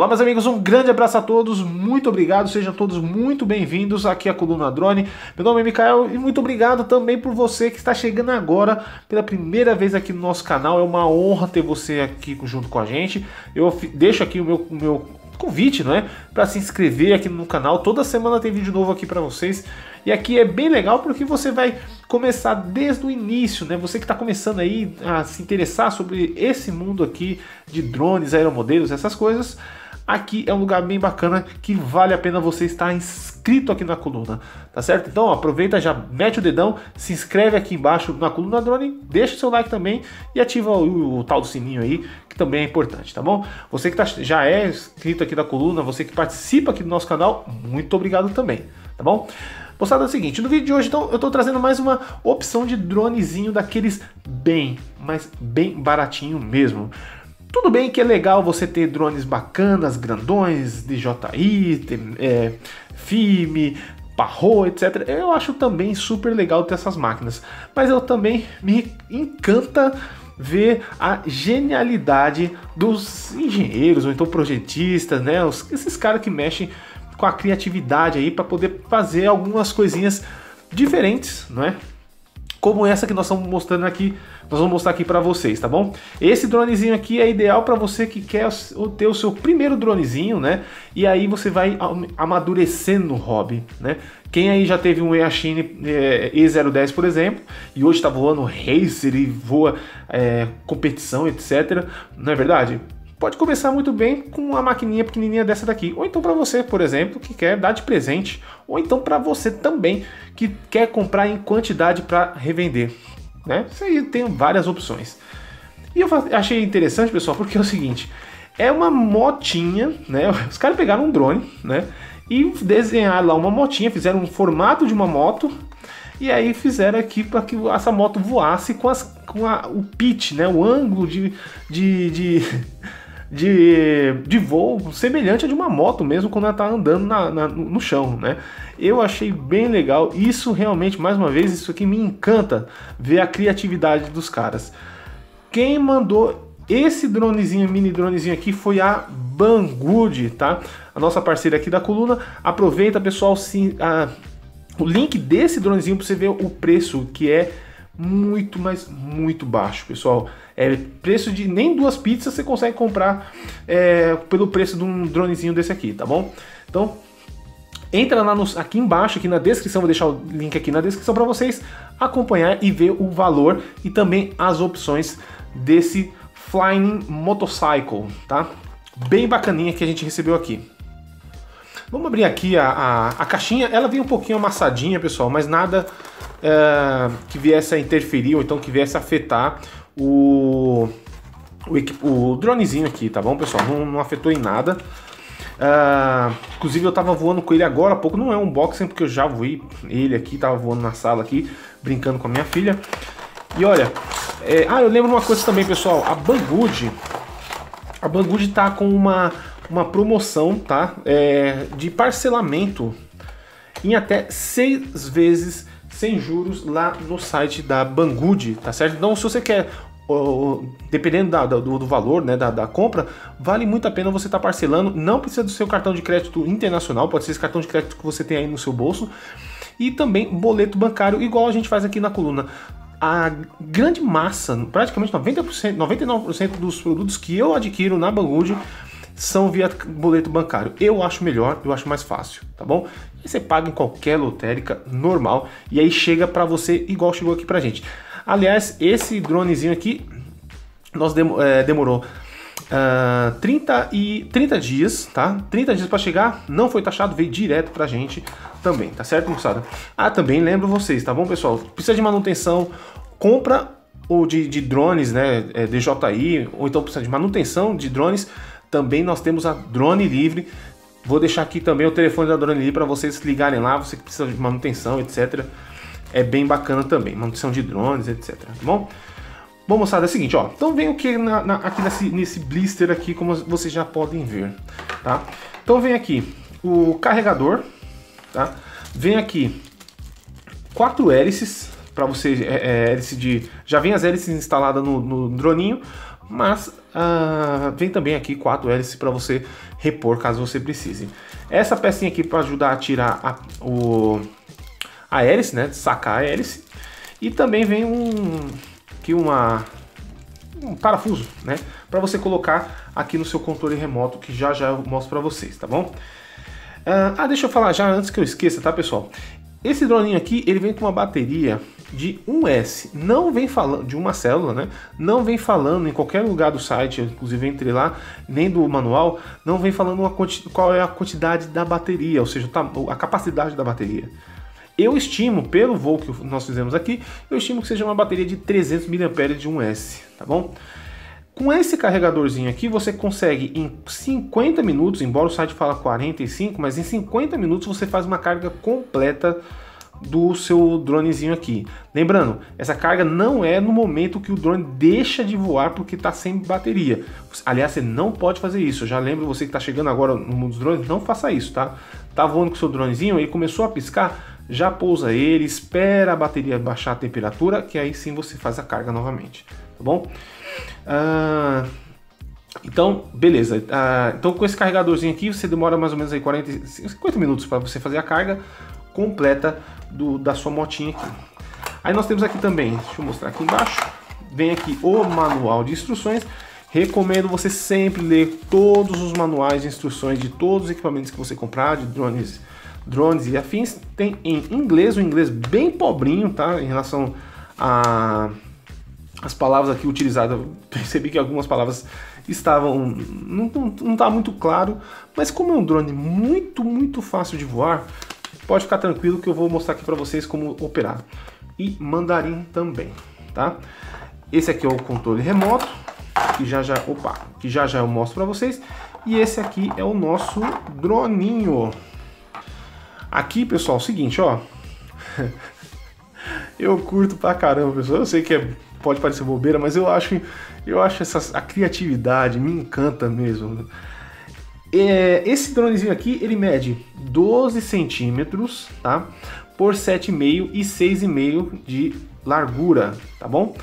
Olá meus amigos, um grande abraço a todos, muito obrigado, sejam todos muito bem-vindos aqui à Coluna Drone. Meu nome é Mikael e muito obrigado também por você que está chegando agora pela primeira vez aqui no nosso canal. É uma honra ter você aqui junto com a gente. Eu deixo aqui o meu convite, não é, para se inscrever aqui no canal. Toda semana tem vídeo novo aqui para vocês e aqui é bem legal porque você vai começar desde o início, né? Você que está começando aí a se interessar sobre esse mundo aqui de drones, aeromodelos, essas coisas. Aqui é um lugar bem bacana que vale a pena você estar inscrito aqui na coluna, tá certo? Então ó, aproveita, já mete o dedão, se inscreve aqui embaixo na Coluna Drone, deixa o seu like também e ativa o tal do sininho aí, que também é importante, tá bom? Você que já é inscrito aqui na coluna, você que participa aqui do nosso canal, muito obrigado também, tá bom? Moçada, é o seguinte, no vídeo de hoje então eu tô trazendo mais uma opção de dronezinho daqueles bem, mas bem baratinho mesmo. Tudo bem que é legal você ter drones bacanas, grandões, DJI, FIMI, Parrot, etc. Eu acho também super legal ter essas máquinas. Mas eu também me encanta ver a genialidade dos engenheiros, ou então projetistas, né? Esses caras que mexem com a criatividade aí para poder fazer algumas coisinhas diferentes, não é? Como essa que nós estamos mostrando aqui, nós vamos mostrar aqui para vocês, tá bom? Esse dronezinho aqui é ideal para você que quer ter o seu primeiro dronezinho, né? E aí você vai amadurecendo o hobby, né? Quem aí já teve um Eashine E-010, por exemplo, e hoje está voando racer e voa competição, etc. Não é verdade? Pode começar muito bem com uma maquininha pequenininha dessa daqui, ou então para você, por exemplo, que quer dar de presente, ou então para você também que quer comprar em quantidade para revender, né? Isso aí tem várias opções. E eu achei interessante, pessoal, porque é o seguinte, é uma motinha, né? Os caras pegaram um drone, né? E desenharam lá uma motinha, fizeram um formato de uma moto. E aí fizeram aqui para que essa moto voasse com o pitch, né? O ângulo de voo semelhante a de uma moto mesmo quando ela tá andando no chão, né? Eu achei bem legal, isso realmente, mais uma vez, isso aqui me encanta, ver a criatividade dos caras. Quem mandou esse dronezinho, mini dronezinho aqui, foi a Banggood, tá? A nossa parceira aqui da coluna. Aproveita, pessoal, o link desse dronezinho para você ver o preço, que é muito, mas muito baixo, pessoal. É preço de nem duas pizzas você consegue comprar pelo preço de um dronezinho desse aqui, tá bom? Então entra lá aqui embaixo, aqui na descrição, vou deixar o link aqui na descrição para vocês acompanhar e ver o valor e também as opções desse Flying Motorcycle, tá? Bem bacaninha que a gente recebeu aqui. Vamos abrir aqui a caixinha. Ela veio um pouquinho amassadinha, pessoal, mas nada que viesse a interferir ou então que viesse a afetar o dronezinho aqui, tá bom, pessoal? Não afetou em nada. Inclusive eu tava voando com ele agora há pouco, não é um unboxing porque eu já voei ele aqui, tava voando na sala aqui, brincando com a minha filha. E olha, eu lembro uma coisa também, pessoal, a Banggood tá com uma promoção, tá? De parcelamento em até 6 vezes sem juros lá no site da Banggood, tá certo? Então se você quer, dependendo do valor, né, da compra, vale muito a pena você estar parcelando. Não precisa do seu cartão de crédito internacional, pode ser esse cartão de crédito que você tem aí no seu bolso, e também boleto bancário, igual a gente faz aqui na coluna. A grande massa, praticamente 90%, 99% dos produtos que eu adquiro na Banggood são via boleto bancário. Eu acho melhor, eu acho mais fácil, tá bom? E você paga em qualquer lotérica normal e aí chega para você igual chegou aqui pra gente. Aliás, esse dronezinho aqui nós demorou 30 dias, tá? 30 dias para chegar, não foi taxado, veio direto pra gente também, tá certo, moçada? Também lembro vocês, tá bom, pessoal? Precisa de manutenção, compra ou de drones, né? DJI, ou então precisa de manutenção de drones. Também nós temos a Drone Livre. Vou deixar aqui também o telefone da Drone Livre para vocês ligarem lá, você que precisa de manutenção, etc. É bem bacana também, manutenção de drones, etc, tá bom? Bom, moçada, é o seguinte, ó. Então vem o que aqui nesse blister aqui, como vocês já podem ver, tá? Então vem aqui o carregador, tá? Vem aqui 4 hélices, para você, já vem as hélices instaladas no droninho, mas Vem também aqui 4 hélices para você repor caso você precise. Essa pecinha aqui para ajudar a tirar a hélice, né? Sacar a hélice. E também vem um parafuso, né? Para você colocar aqui no seu controle remoto, que já eu mostro para vocês, tá bom? Deixa eu falar já antes que eu esqueça, tá, pessoal? Esse droninho aqui, ele vem com uma bateria de 1S, não vem falando de uma célula, né? Não vem falando em qualquer lugar do site, inclusive entre lá, nem do manual, não vem falando qual é a quantidade da bateria, ou seja, a capacidade da bateria. Eu estimo, pelo voo que nós fizemos aqui, eu estimo que seja uma bateria de 300 mAh de 1S, tá bom? Com esse carregadorzinho aqui, você consegue em 50 minutos, embora o site fala 45, mas em 50 minutos você faz uma carga completa do seu dronezinho aqui. Lembrando, essa carga não é no momento que o drone deixa de voar porque está sem bateria. Aliás, você não pode fazer isso. Eu já lembro, você que está chegando agora no mundo dos drones, não faça isso, tá? Tá voando com o seu dronezinho, ele começou a piscar, já pousa ele, espera a bateria baixar a temperatura, que aí sim você faz a carga novamente, tá bom? Então, beleza. Então, com esse carregadorzinho aqui, você demora mais ou menos aí 50 minutos para você fazer a carga completa da sua motinha aqui. Aí nós temos aqui também, deixa eu mostrar aqui embaixo, vem aqui o manual de instruções. Recomendo você sempre ler todos os manuais de instruções de todos os equipamentos que você comprar, de drones e afins. Tem em inglês, um inglês bem pobrinho, tá? Em relação a... as palavras aqui utilizadas, eu percebi que algumas palavras estavam... não tá muito claro, mas como é um drone muito fácil de voar, pode ficar tranquilo que eu vou mostrar aqui para vocês como operar. E mandarim também, tá? Esse aqui é o controle remoto, que já eu mostro para vocês. E esse aqui é o nosso droninho. Aqui, pessoal, é o seguinte, ó. Eu curto pra caramba, pessoal. Eu sei que pode parecer bobeira, mas eu acho a criatividade me encanta mesmo. Esse dronezinho aqui, ele mede 12 centímetros, tá? Por 7,5 e 6,5 de largura, tá bom?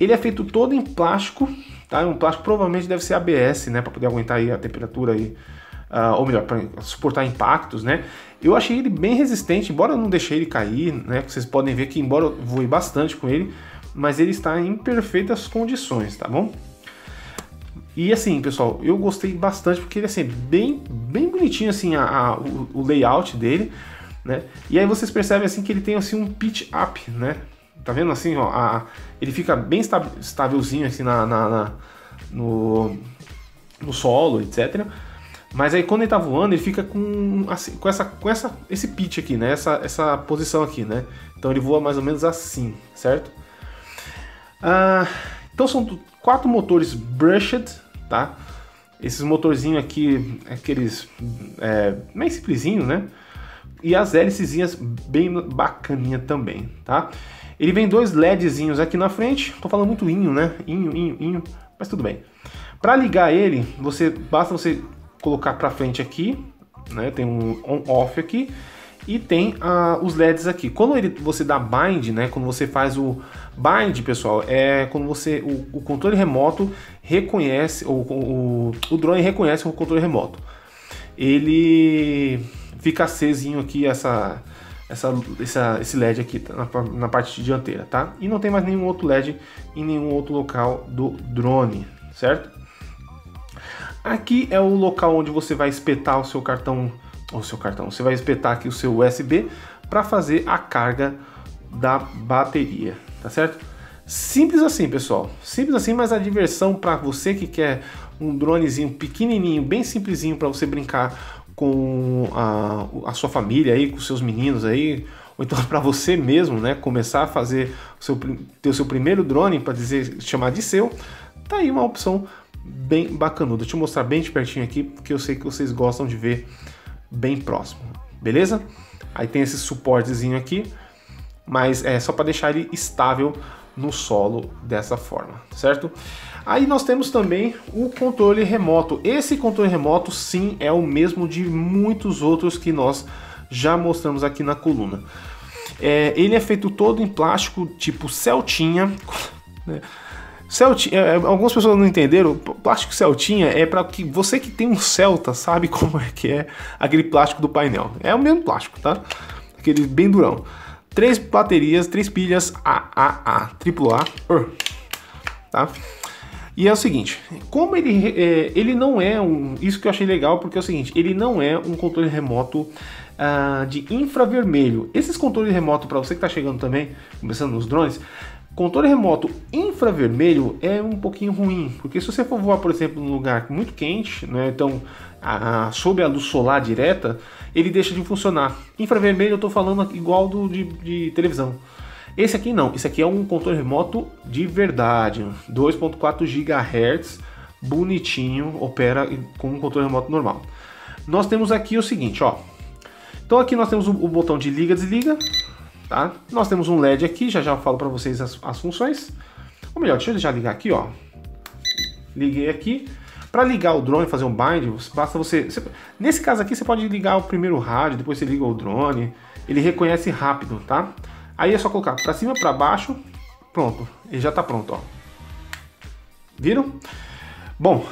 Ele é feito todo em plástico, tá? Um plástico provavelmente deve ser ABS, né? Para poder aguentar aí a temperatura aí. Ou melhor, para suportar impactos, né? Eu achei ele bem resistente, embora eu não deixei ele cair, né? Vocês podem ver que embora eu voe bastante com ele, mas ele está em perfeitas condições, tá bom? E assim, pessoal, eu gostei bastante porque ele é assim, bem bonitinho assim o layout dele, né? E aí vocês percebem assim que ele tem assim um pitch up, né? Tá vendo assim, ó, ele fica bem estávelzinho assim no solo, etc. Mas aí quando ele tá voando, ele fica com, assim, esse pitch aqui, né? Essa posição aqui, né? Então ele voa mais ou menos assim, certo? Então são 4 motores brushed, tá? Esses motorzinhos aqui, aqueles bem simplesinhos, né? E as hélicezinhas bem bacaninha também, tá? Ele vem 2 LEDzinhos aqui na frente. Tô falando muito inho, né? Inho, mas tudo bem. Para ligar ele, basta você colocar para frente aqui, né? Tem um on/off aqui e tem os LEDs aqui. Quando você dá bind, né? Quando você faz o bind, pessoal, é quando você o controle remoto reconhece o drone reconhece o controle remoto. Ele fica acesinho aqui esse LED aqui na parte dianteira, tá? E não tem mais nenhum outro LED em nenhum outro local do drone, certo? Aqui é o local onde você vai espetar o seu cartão, você vai espetar aqui o seu USB para fazer a carga da bateria, tá certo? Simples assim, pessoal, simples assim, mas a diversão para você que quer um dronezinho pequenininho, bem simplesinho para você brincar com a sua família aí, com seus meninos aí, ou então para você mesmo, né, começar a fazer ter o seu primeiro drone para chamar de seu, tá aí uma opção bem bacanudo. Deixa eu mostrar bem de pertinho aqui, porque eu sei que vocês gostam de ver bem próximo, beleza? Aí tem esse suportezinho aqui, mas é só para deixar ele estável no solo dessa forma, certo? Aí nós temos também o controle remoto. Esse controle remoto, sim, é o mesmo de muitos outros que nós já mostramos aqui na coluna. Ele é feito todo em plástico, tipo Celtinha, né? Celtinha, algumas pessoas não entenderam, plástico Celtinha é para que você que tem um Celta sabe como é que é aquele plástico do painel. É o mesmo plástico, tá? Aquele bem durão. 3 pilhas AAA, AAA, tá? E é o seguinte, como ele não é um... Isso que eu achei legal, porque é o seguinte, ele não é um controle remoto de infravermelho. Esses controles remotos, para você que está chegando também, começando nos drones, controle remoto infravermelho é um pouquinho ruim, porque se você for voar, por exemplo, num lugar muito quente, né, então sob a luz solar direta, ele deixa de funcionar. Infravermelho eu estou falando igual de televisão. Esse aqui não, esse aqui é um controle remoto de verdade, 2.4 GHz, bonitinho, opera com um controle remoto normal. Nós temos aqui o seguinte, ó. Então aqui nós temos o botão de liga, desliga, tá? Nós temos um LED aqui, já eu falo para vocês as funções. Ou melhor, deixa eu já ligar aqui, ó. Liguei aqui. Para ligar o drone, fazer um bind, basta você... Nesse caso aqui você pode ligar o primeiro rádio, depois você liga o drone, ele reconhece rápido, tá? Aí é só colocar para cima, para baixo, pronto. Ele já tá pronto, ó. Viram? Bom,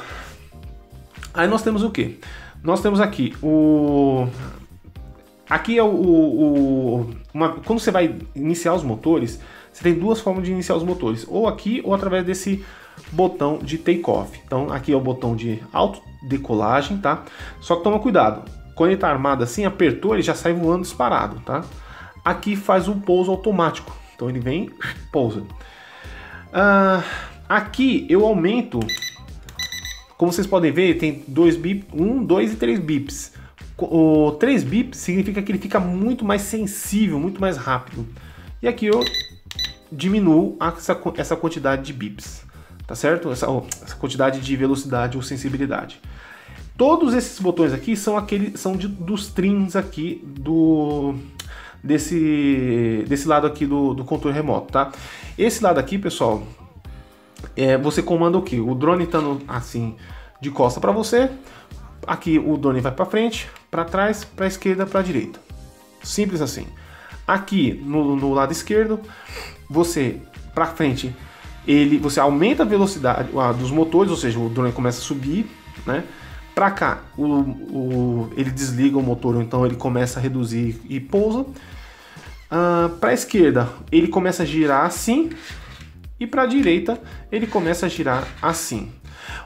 aí nós temos o que? Nós temos aqui o... Aqui é quando você vai iniciar os motores, você tem duas formas de iniciar os motores. Ou aqui, ou através desse botão de take-off. Então, aqui é o botão de autodecolagem, tá? Só que toma cuidado. Quando ele tá armado assim, apertou, ele já sai voando disparado, tá? Aqui faz um pouso automático, então ele vem, pousa. Aqui eu aumento, como vocês podem ver, tem 2 bips, 1, 2 e 3 bips. O 3 bips significa que ele fica muito mais sensível, muito mais rápido. E aqui eu diminuo essa quantidade de bips, tá certo? Essa quantidade de velocidade ou sensibilidade. Todos esses botões aqui são dos trims aqui desse lado aqui do controle remoto, tá? Esse lado aqui, pessoal, você comanda o que? O drone estando assim de costa para você, aqui o drone vai para frente, para trás, para esquerda, para direita, simples assim. Aqui no lado esquerdo, você para frente, você aumenta a velocidade dos motores, ou seja, o drone começa a subir, né? Para cá, ele desliga o motor, ou então ele começa a reduzir e pousa. Para a esquerda, ele começa a girar assim. E para a direita, ele começa a girar assim.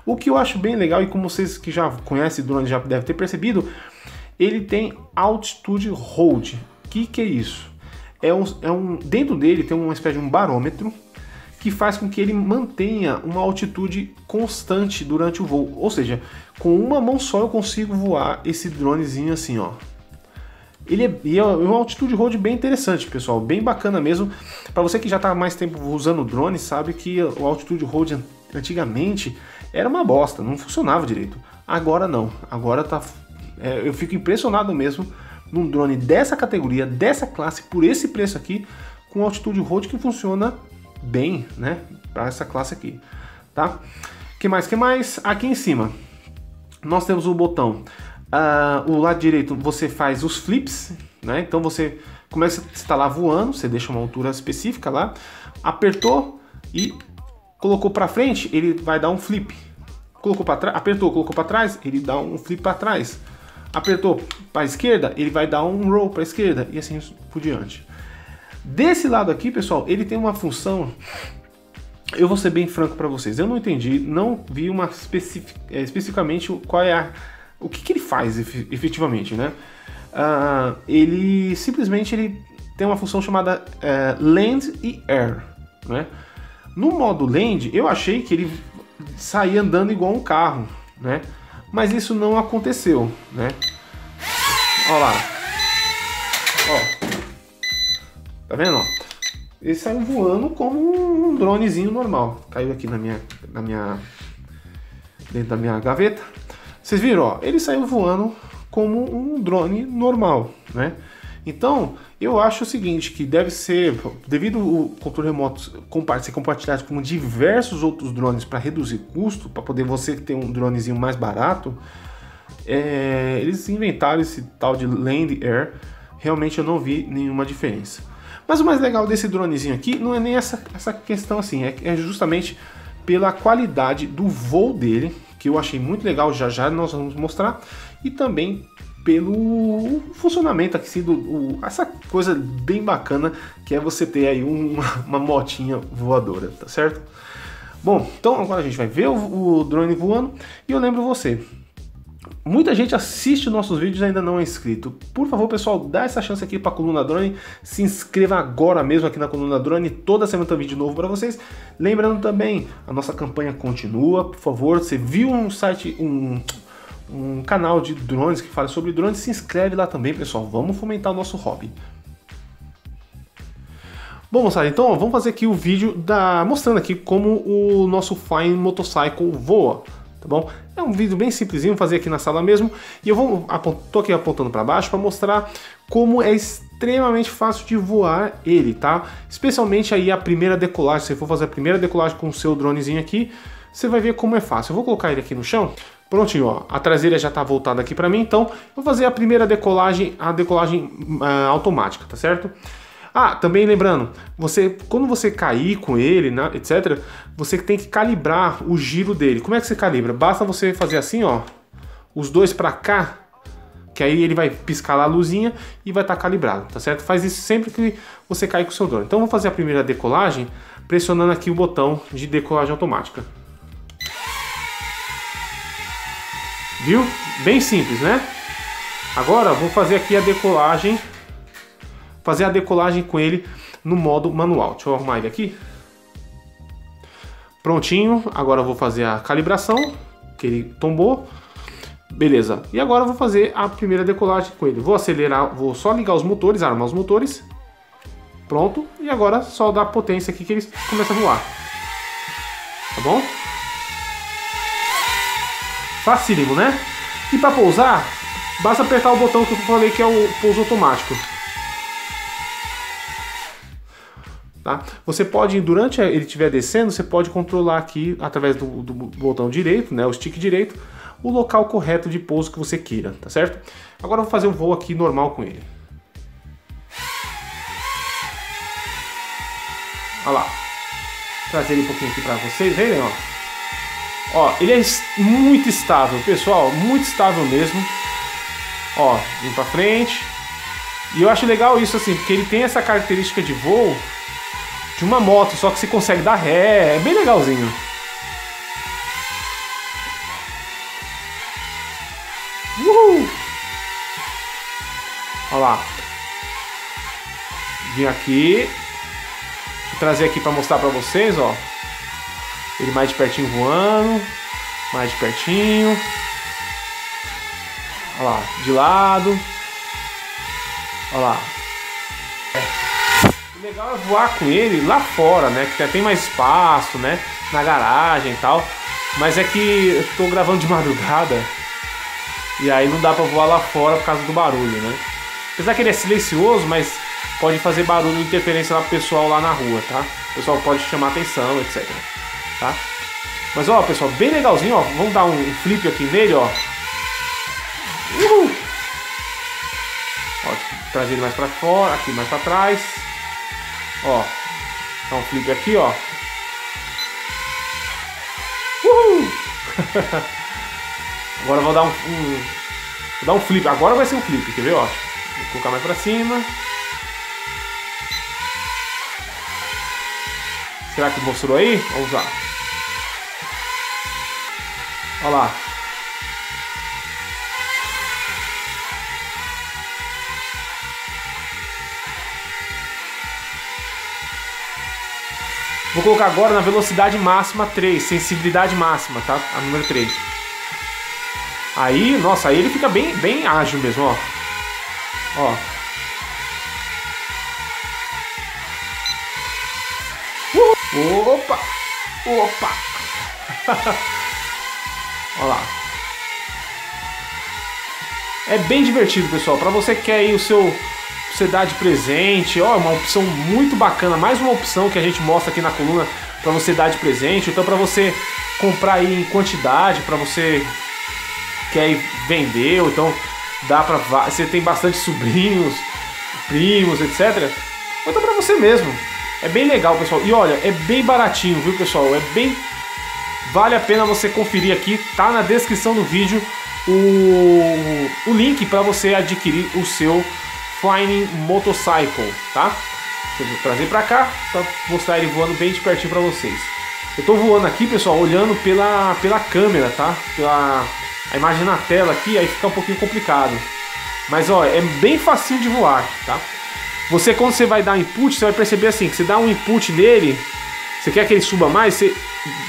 O que eu acho bem legal, e como vocês que já conhecem o drone já devem ter percebido, ele tem altitude hold. O que é isso? Dentro dele tem uma espécie de um barômetro, que faz com que ele mantenha uma altitude constante durante o voo. Ou seja, com uma mão só eu consigo voar esse dronezinho assim, ó. Ele é uma altitude hold bem interessante, pessoal. Bem bacana mesmo. Para você que já está há mais tempo usando drone, sabe que o altitude hold antigamente era uma bosta, não funcionava direito. Agora não. Agora tá... eu fico impressionado mesmo num drone dessa categoria, dessa classe, por esse preço aqui, com altitude hold que funciona... bem, né, para essa classe aqui, tá? Que mais? Aqui em cima nós temos o botão, o lado direito você faz os flips, né? Então você começa, você tá lá voando, você deixa uma altura específica lá, apertou e colocou para frente, ele vai dar um flip. Colocou para trás, apertou, colocou para trás, ele dá um flip para trás. Apertou para esquerda, ele vai dar um roll para esquerda e assim por diante. Desse lado aqui, pessoal, ele tem uma função, eu vou ser bem franco para vocês, eu não entendi, não vi uma especificamente qual é o que ele faz efetivamente, né? Ele simplesmente tem uma função chamada Land e Air, né? No modo Land, eu achei que ele saía andando igual um carro, né? Mas isso não aconteceu, né? Olha lá. Ó. Tá vendo, ó? Ele saiu voando como um dronezinho normal. Caiu aqui dentro da minha gaveta. Vocês viram, ó? Ele saiu voando como um drone normal, né? Então, eu acho o seguinte, que deve ser... Devido ao controle remoto ser compartilhado com diversos outros drones para reduzir custo, para poder você ter um dronezinho mais barato, eles inventaram esse tal de Land Air. Realmente eu não vi nenhuma diferença. Mas o mais legal desse dronezinho aqui não é nem essa questão assim, é justamente pela qualidade do voo dele, que eu achei muito legal, já nós vamos mostrar, e também pelo funcionamento aqui, essa coisa bem bacana que é você ter aí uma motinha voadora, tá certo? Bom, então agora a gente vai ver o drone voando, e eu lembro você, muita gente assiste nossos vídeos e ainda não é inscrito. Por favor, pessoal, dá essa chance aqui para a Coluna Drone. Se inscreva agora mesmo aqui na Coluna Drone. Toda semana tem vídeo novo para vocês. Lembrando também, a nossa campanha continua. Por favor, você viu um canal de drones que fala sobre drones, se inscreve lá também, pessoal. Vamos fomentar o nosso hobby. Bom, moçada, então ó, vamos fazer aqui o vídeo mostrando aqui como o nosso Flying Motorcycle voa, tá bom? É um vídeo bem simplesinho, fazer aqui na sala mesmo, e eu tô aqui apontando para baixo para mostrar como é extremamente fácil de voar ele, tá? Especialmente aí a primeira decolagem, se você for fazer a primeira decolagem com o seu dronezinho aqui, você vai ver como é fácil. Eu vou colocar ele aqui no chão. Prontinho, ó, a traseira já tá voltada aqui para mim, então vou fazer a primeira decolagem, automática, tá certo? Ah, também lembrando, quando você cair com ele, né, etc, você tem que calibrar o giro dele. Como é que você calibra? Basta você fazer assim, ó, os dois para cá, que aí ele vai piscar lá a luzinha e vai estar calibrado, tá certo? Faz isso sempre que você cair com o seu drone. Então vou fazer a primeira decolagem pressionando aqui o botão de decolagem automática. Viu? Bem simples, né? Agora vou fazer aqui a decolagem, fazer a decolagem com ele no modo manual. Deixa eu arrumar ele aqui. Prontinho. Agora eu vou fazer a calibração, que ele tombou. Beleza. E agora eu vou fazer a primeira decolagem com ele. Vou acelerar, vou só ligar os motores, armar os motores. Pronto. E agora só dá potência aqui que ele começa a voar. Tá bom? Facílimo, né? E para pousar, basta apertar o botão que eu falei que é o pouso automático. Tá? Você pode, durante ele estiver descendo, você pode controlar aqui através do botão direito, né, o stick direito, o local correto de pouso que você queira, tá certo? Agora eu vou fazer um voo aqui normal com ele. Olha lá, trazer ele um pouquinho aqui para vocês verem, ó. Ó, ele é muito estável, pessoal, muito estável mesmo. Ó, vem para frente. E eu acho legal isso assim, porque ele tem essa característica de voo de uma moto, só que você consegue dar ré, é bem legalzinho. Uhul! Olha lá. Vim aqui. Vou trazer aqui para mostrar para vocês, ó. Ele mais de pertinho voando. Mais de pertinho. Olha lá, de lado. Olha lá. O legal é voar com ele lá fora, né? Que já tem mais espaço, né? Na garagem e tal. Mas é que eu tô gravando de madrugada e aí não dá pra voar lá fora por causa do barulho, né? Apesar que ele é silencioso, mas pode fazer barulho, interferência lá pro pessoal lá na rua, tá? O pessoal pode chamar atenção, etc. Tá? Mas ó, pessoal, bem legalzinho, ó. Vamos dar um flip aqui nele, ó. Uhul! Ó, trazer ele mais pra fora, aqui mais pra trás. Ó, dá um flip aqui, ó. Uhul! Agora vou dar vou dar um flip. Agora vai ser um flip, quer ver, ó? Vou colocar mais pra cima. Será que mostrou aí? Vamos lá. Ó lá. Vou colocar agora na velocidade máxima 3, sensibilidade máxima, tá? A número 3. Aí, nossa, aí ele fica bem ágil mesmo, ó. Ó. Opa! Opa! Ó lá. É bem divertido, pessoal. Pra você que quer aí o seu... você dá de presente, ó, uma opção muito bacana, mais uma opção que a gente mostra aqui na coluna para você dar de presente, então para você comprar aí em quantidade, para você quer vender, ou então dá para você tem bastante sobrinhos, primos, etc. Ou então para você mesmo. É bem legal, pessoal. E olha, é bem baratinho, viu, pessoal? É bem vale a pena você conferir aqui, tá na descrição do vídeo o link para você adquirir o seu Flying Motorcycle, tá? Eu vou trazer para cá para mostrar ele voando bem de pertinho para vocês. Eu tô voando aqui, pessoal, olhando pela câmera, tá? A imagem na tela aqui, aí fica um pouquinho complicado. Mas ó, é bem facinho de voar, tá? Você, quando você vai dar input, você vai perceber assim, que você dá um input nele, você quer que ele suba mais, você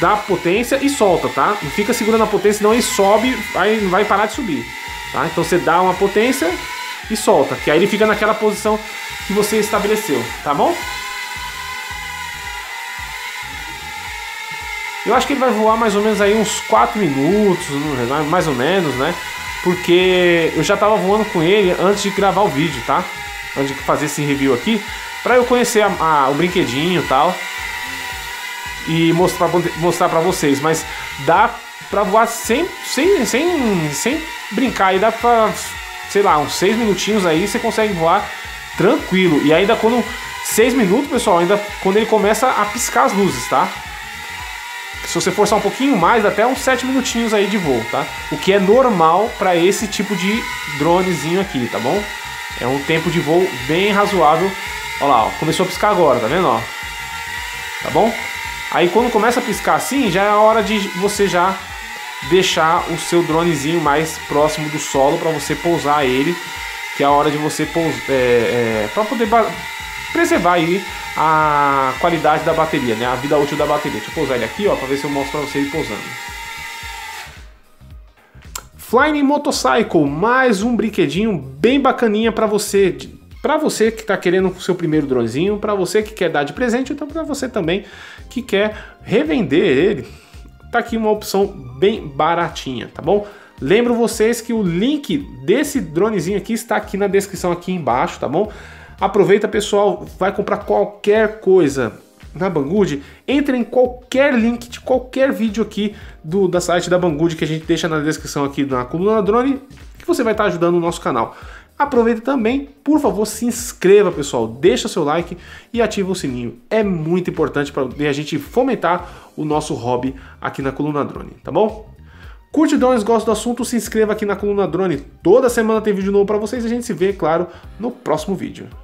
dá potência e solta, tá? Não fica segurando a potência, senão ele sobe, aí não vai parar de subir, tá? Então você dá uma potência e solta, que aí ele fica naquela posição que você estabeleceu, tá bom? Eu acho que ele vai voar mais ou menos aí uns 4 minutos, mais ou menos, né? Porque eu já tava voando com ele antes de gravar o vídeo, tá? Antes de fazer esse review aqui, pra eu conhecer o brinquedinho e tal, e mostrar pra vocês. Mas dá pra voar sem brincar, aí dá pra, sei lá, uns 6 minutinhos aí você consegue voar tranquilo. E ainda quando 6 minutos, pessoal, ainda quando ele começa a piscar as luzes, tá? Se você forçar um pouquinho mais, dá até uns 7 minutinhos aí de voo, tá? O que é normal para esse tipo de dronezinho aqui, tá bom? É um tempo de voo bem razoável. Olha lá, ó, começou a piscar agora, tá vendo? Ó? Tá bom? Aí quando começa a piscar assim, já é a hora de você já deixar o seu dronezinho mais próximo do solo para você pousar ele, que é a hora de você pousar, para poder preservar aí a qualidade da bateria, né? A vida útil da bateria. Deixa eu pousar ele aqui, ó, para ver se eu mostro para você ele pousando. Flying Motorcycle, mais um brinquedinho bem bacaninha para você, que está querendo o seu primeiro dronezinho, para você que quer dar de presente, então para você também que quer revender ele. Tá aqui uma opção bem baratinha, tá bom? Lembro vocês que o link desse dronezinho aqui está aqui na descrição aqui embaixo, tá bom? Aproveita, pessoal, vai comprar qualquer coisa na Banggood, entre em qualquer link de qualquer vídeo aqui da site da Banggood que a gente deixa na descrição aqui na coluna drone, que você vai estar ajudando o nosso canal. Aproveita também, por favor, se inscreva, pessoal, deixa seu like e ativa o sininho. É muito importante para a gente fomentar o nosso hobby aqui na coluna drone, tá bom? Curte drones, gosta do assunto, se inscreva aqui na coluna drone. Toda semana tem vídeo novo para vocês e a gente se vê, claro, no próximo vídeo.